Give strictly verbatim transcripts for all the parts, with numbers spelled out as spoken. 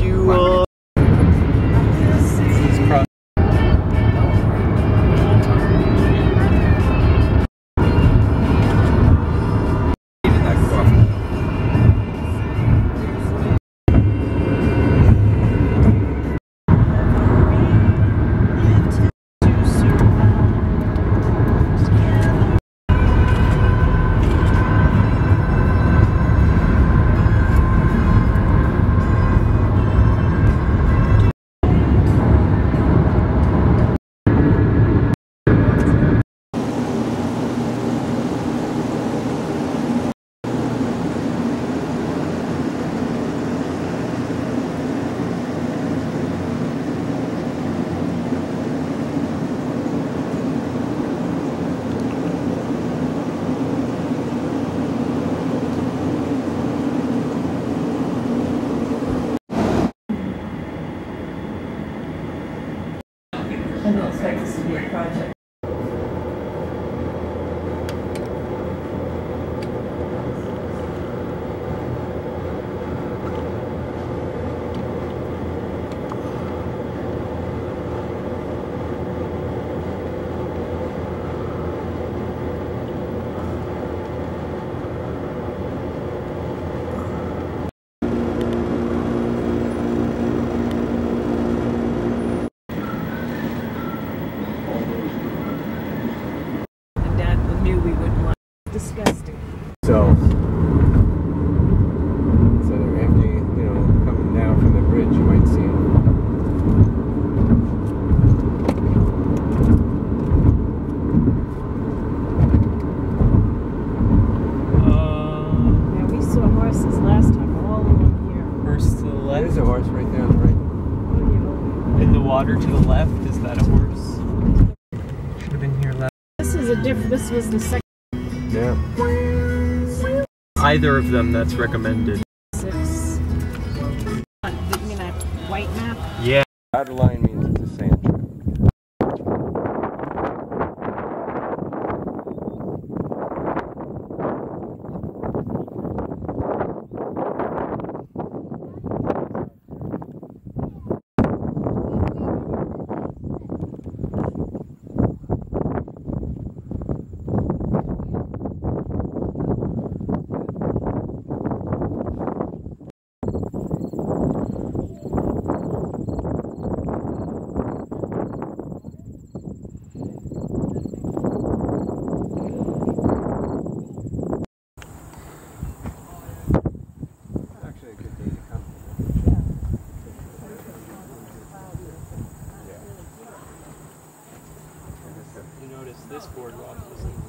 You are. I don't expect this to be a project. Disgusting. So, so they're empty, you know, coming down from the bridge, you might see them. Uh, yeah, we saw horses last time, all along here. Horse to the left. There's a horse right there on the right. Oh, yeah. In the water to the left, is that a horse? Should have been here last. This is a diff. This was the second. Yeah. Either of them that's recommended. Six. You mean that white map? Yeah. Outer line means it's a sand trap. This boardwalk isn't,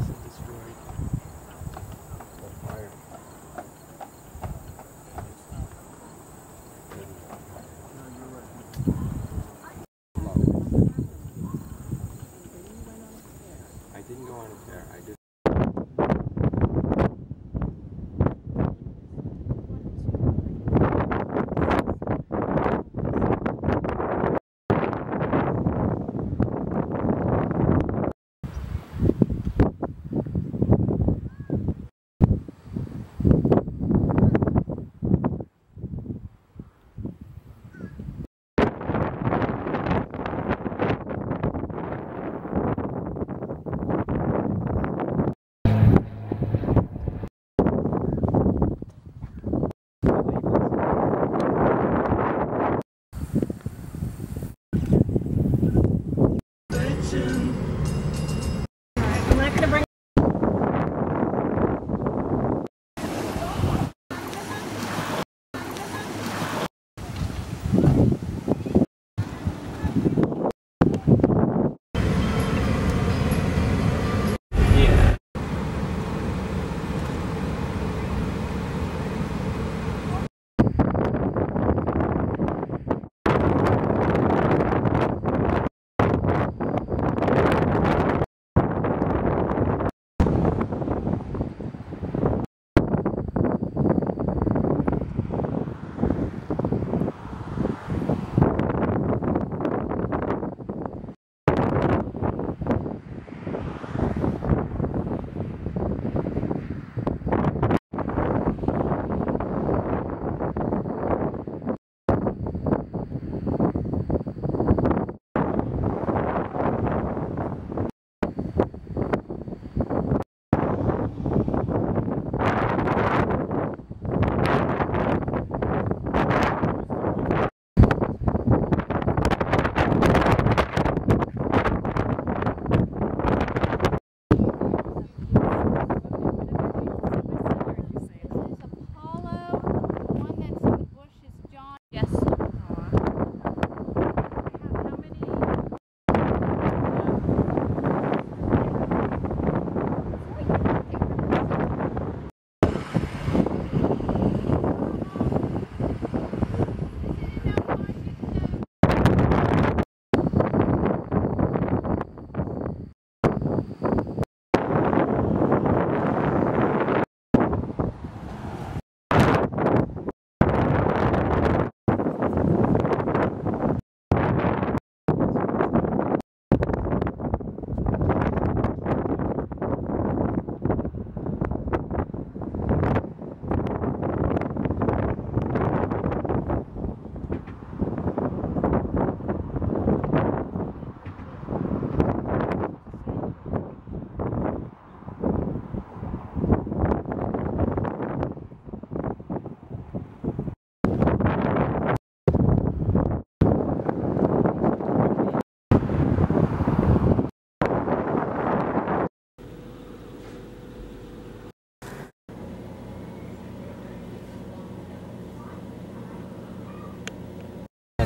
isn't destroyed. The fire. I didn't go on a tear. I did.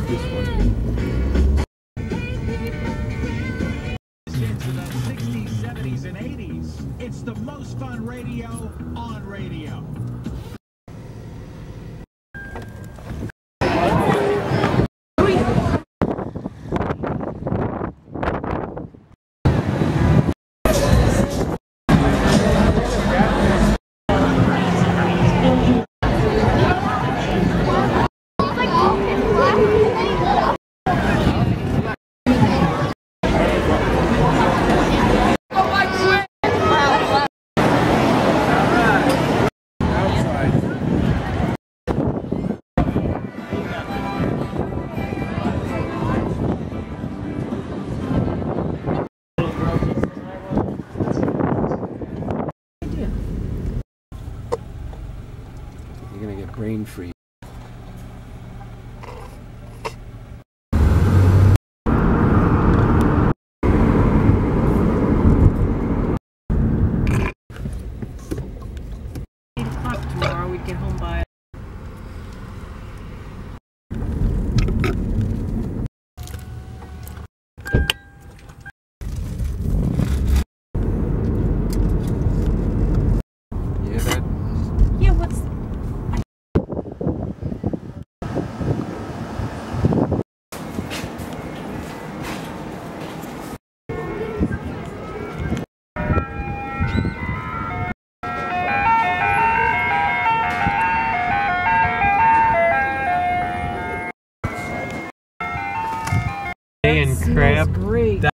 this one. Into the sixties, seventies, and eighties, it's the most fun radio on radio. You're gonna get brain freeze. eight o'clock tomorrow, we get home by. And crab. Great. That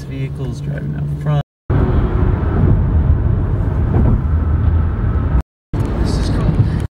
vehicles driving out front.